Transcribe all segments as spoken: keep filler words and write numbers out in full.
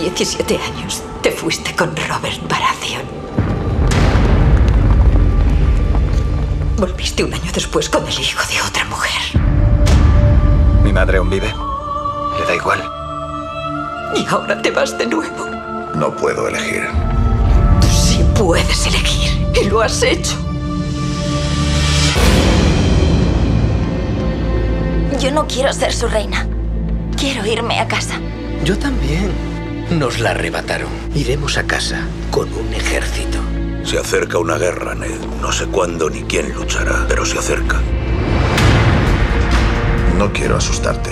diecisiete años te fuiste con Robert Baratheon. Volviste un año después con el hijo de otra mujer. ¿Mi madre aún vive? Le da igual. Y ahora te vas de nuevo. No puedo elegir. Tú sí puedes elegir, y lo has hecho. Yo no quiero ser su reina. Quiero irme a casa. Yo también. Nos la arrebataron. Iremos a casa con un ejército. Se acerca una guerra, Ned. No sé cuándo ni quién luchará, pero se acerca. No quiero asustarte.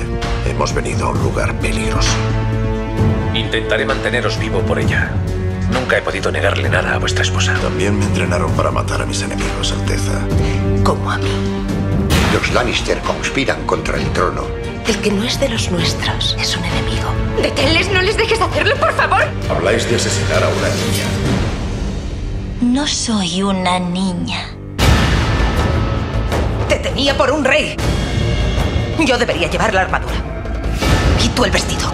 Hemos venido a un lugar peligroso. Intentaré manteneros vivo por ella. Nunca he podido negarle nada a vuestra esposa. También me entrenaron para matar a mis enemigos, Alteza. Como a mí. Los Lannister conspiran contra el trono. El que no es de los nuestros es un enemigo. ¡Deténles! ¡No les dejes hacerlo, por favor! Habláis de asesinar a una niña. No soy una niña. Te tenía por un rey. Yo debería llevar la armadura. Y tú el vestido.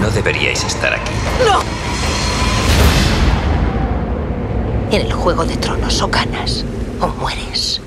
No deberíais estar aquí. ¡No! En el Juego de Tronos o ganas o mueres.